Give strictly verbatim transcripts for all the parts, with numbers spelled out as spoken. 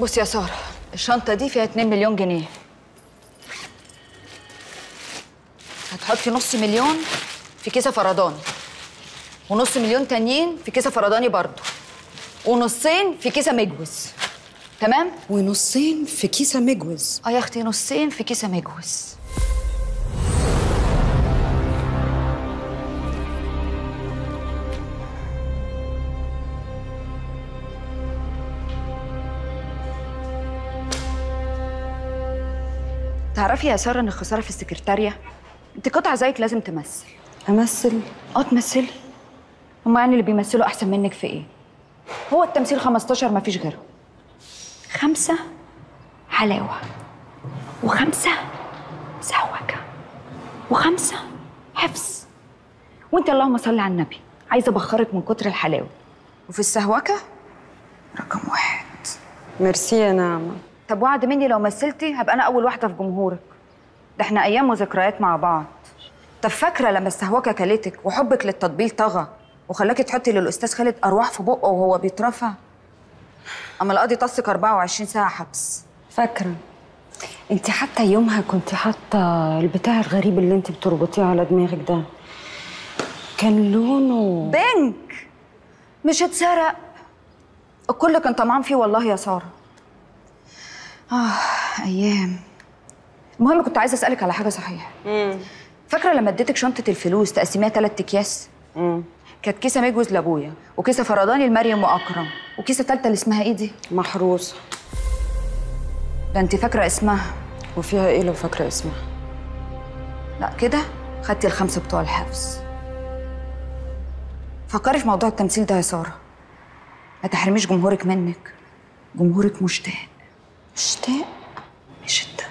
بصي يا سارة، الشنطة دي فيها اتنين مليون جنيه، هتحطي نص مليون في كيسة فرداني ونص مليون تانيين في كيسة فرداني برضو، ونصين في كيسة مجوز. تمام؟ ونصين في كيسة مجوز. اه يا اختي، نصين في كيسة مجوز. تعرفي يا سارة ان الخسارة في السكرتارية؟ انت قطعة زيك لازم تمثل. امثل؟ اه تمثلي. هما يعني اللي بيمثلوا احسن منك في ايه؟ هو التمثيل خمستاشر مفيش غيره. خمسة حلاوة، وخمسة سواكة، وخمسة حفظ. وانت اللهم صل على النبي، عايزة ابخرك من كتر الحلاوة. وفي السهوكة رقم واحد. ميرسي يا نعمة. طب وعد مني لو مثلتي هبقى انا اول واحدة في جمهورك. ده احنا ايام وذكريات مع بعض. طب فاكرة لما السهوكة كلتك وحبك للتطبيل طغى وخلاكي تحطي للاستاذ خالد ارواح في بقه وهو بيترفع؟ اما القاضي طصك اربعة وعشرين ساعة حبس. فاكرة. انت حتى يومها كنت حاطة البتاع الغريب اللي انت بتربطيه على دماغك ده، كان لونه بينك. مش اتسرق، الكل كان طمعان فيه والله يا سارة. اه ايام. المهم كنت عايزة اسألك على حاجة صحيحة. امم فاكرة لما اديتك شنطة الفلوس تقسميها تلات اكياس؟ امم كانت كيسة مجوز لابويا، وكيسة فرداني لمريم واكرم، وكيسة تالتة اللي اسمها ايه دي؟ محروسة. ده انت فاكرة اسمها؟ وفيها ايه لو فاكرة اسمها؟ لا كده خدتي الخمسة بتوع الحفظ. فكري في موضوع التمثيل ده يا سارة، ما تحرميش جمهورك منك. جمهورك مشتاق. مشتاق؟ مش انت.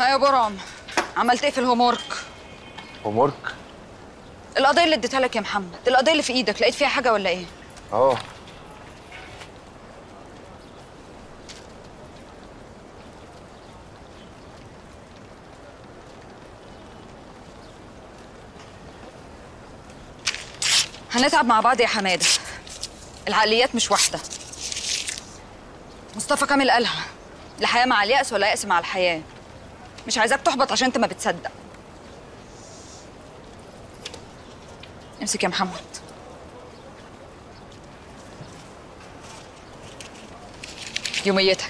يا برام، عملت ايه في الهوم ورك؟ هوم ورك؟ القضية اللي اديتها لك يا محمد، القضية اللي في ايدك، لقيت فيها حاجة ولا ايه؟ اه هنتعب مع بعض يا حمادة، العقليات مش واحدة. مصطفى كامل قالها، الحياة مع اليأس ولا يأس مع الحياة. مش عايزاك تحبط عشان انت ما بتصدق. امسك يا محمد. يوميتك.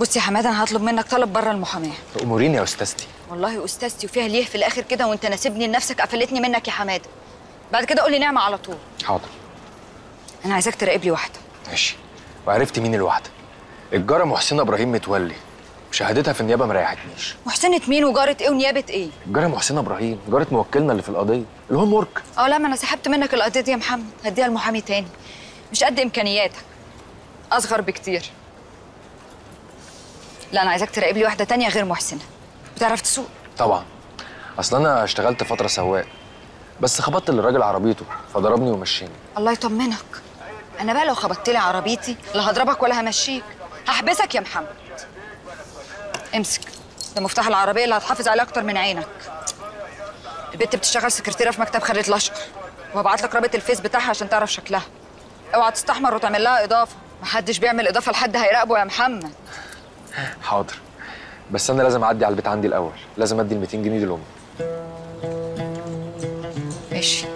بصي يا حماده، انا هطلب منك طلب بره المحاماه. اموريني يا استاذتي. والله استاذتي وفيها ليه في الاخر كده، وانت ناسبني لنفسك، قفلتني منك يا حماده. بعد كده قول لي نعمه على طول. حاضر. انا عايزاك تراقب لي واحده. ماشي. وعرفت مين الواحدة؟ الجارة محسنة إبراهيم متولي، مشاهدتها في النيابة ما ريحتنيش. محسنة مين وجارة إيه ونيابة إيه؟ الجارة محسنة إبراهيم، جارة موكلنا اللي في القضية، الهوم ورك. أه لا، ما أنا سحبت منك القضية دي يا محمد، هديها لمحامي تاني، مش قد إمكانياتك، أصغر بكتير. لا أنا عايزاك تراقب لي واحدة تانية غير محسنة. بتعرف تسوق؟ طبعًا، أصل أنا اشتغلت فترة سواق، بس خبطت للراجل عربيته فضربني ومشيني. الله يطمنك. أنا بقى لو خبطت لي عربيتي لا هضربك ولا همشيك، هحبسك يا محمد. امسك، ده مفتاح العربية اللي هتحافظ عليه أكتر من عينك. البت بتشتغل سكرتيرة في مكتب خالد الأشقر، وهبعت لك رابط الفيس بتاعها عشان تعرف شكلها. أوعى تستحمر وتعمل لها إضافة، محدش بيعمل إضافة لحد هيراقبه يا محمد. حاضر، بس أنا لازم أعدي على البيت عندي الأول، لازم أدي ال ميتين جنيه دي لأمي. ماشي،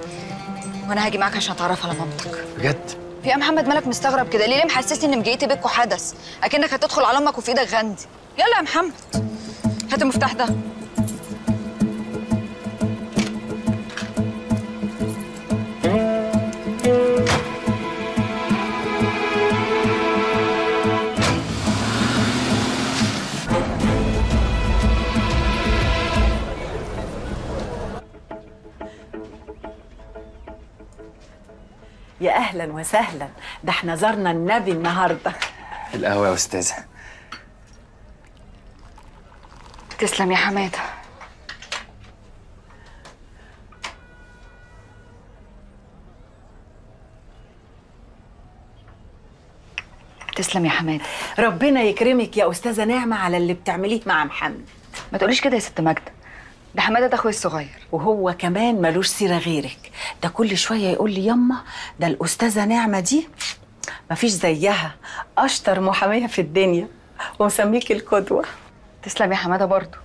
وأنا هاجي معاك عشان تعرف على مامتك. بجد؟ يا محمد مالك مستغرب كده ليه؟ ليه محسسني ان مجيتي بيتكم حدث، اكنك هتدخل على امك وفي ايدك غندي. يلا يا محمد هات المفتاح ده. يا أهلا وسهلا، ده احنا زرنا النبي النهارده. القهوة يا أستاذة. تسلم يا حمادة. تسلم يا حماد. ربنا يكرمك يا أستاذة نعمة على اللي بتعمليه مع محمد. ما تقوليش كده يا ست ماجدة، ده حمادة ده أخويا الصغير وهو كمان ملوش سيرة غيرك، ده كل شوية يقول لي يما ده الأستاذة نعمة دي مفيش زيها، أشطر محامية في الدنيا ومسميك القدوة. تسلم يا حمادة برضه.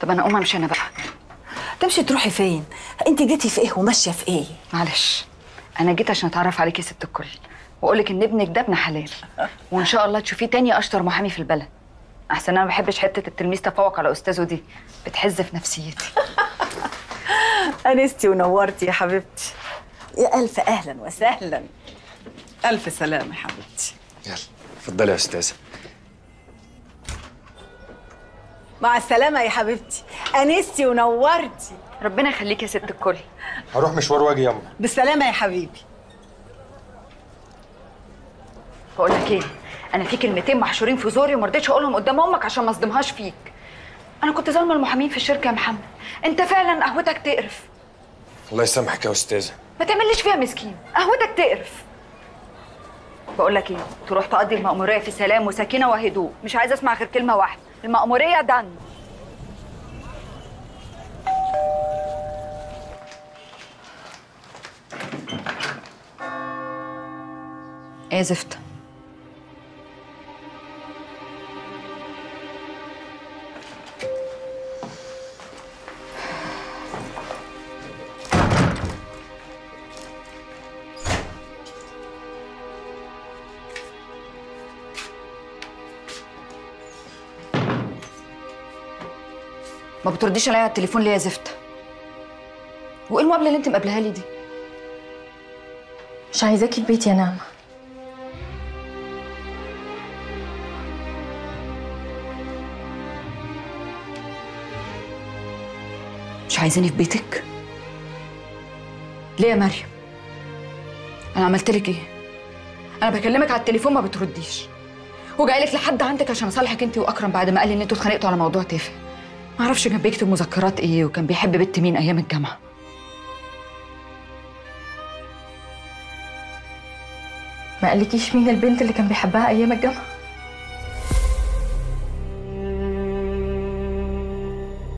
طب أنا أقوم أمشي أنا بقى. تمشي تروحي فين؟ انت جيتي في ايه وماشيه في ايه؟ معلش انا جيت عشان اتعرف عليكي يا ست الكل واقول لك ان ابنك ده ابن حلال وان شاء الله تشوفيه تاني اشطر محامي في البلد. احسن انا ما بحبش حته التلميذ تفوق على استاذه، دي بتحز في نفسيتي. انستي ونورتي يا حبيبتي. يا الف اهلا وسهلا. الف سلامه يا حبيبتي. يلا اتفضلي يا استاذه. مع السلامة يا حبيبتي، أنستي ونورتي. ربنا يخليك يا ست الكل. هروح مشوار واجي يا أمي. بالسلامة يا حبيبي. بقول لك إيه؟ أنا في كلمتين محشورين في زوري وما رضيتش أقولهم قدام أمك عشان ما أصدمهاش فيك. أنا كنت ظالمة المحامين في الشركة يا محمد، أنت فعلا قهوتك تقرف. الله يسامحك يا أستاذة. ما تعمليش فيها مسكين، قهوتك تقرف. بقول لك إيه؟ تروح تقضي المأمورية في سلام وسكينة وهدوء، مش عايزة أسمع غير كلمة واحدة. المأمورية دن. ايه زفت؟ ما بترديش عليا على التليفون ليه يا زفت؟ وايه المقابله اللي انت مقابلها لي دي؟ مش عايزاكي في بيتي يا نعمه. مش عايزاني في بيتك؟ ليه يا مريم؟ انا عملت لك ايه؟ انا بكلمك على التليفون ما بترديش وجاي لك لحد عندك عشان اصالحك انت واكرم بعد ما قال لي ان انتوا اتخانقتوا على موضوع تافه. معرفش كان بيكتب مذكرات ايه وكان بيحب بنت مين ايام الجامعه. ما قالكيش مين البنت اللي كان بيحبها ايام الجامعه؟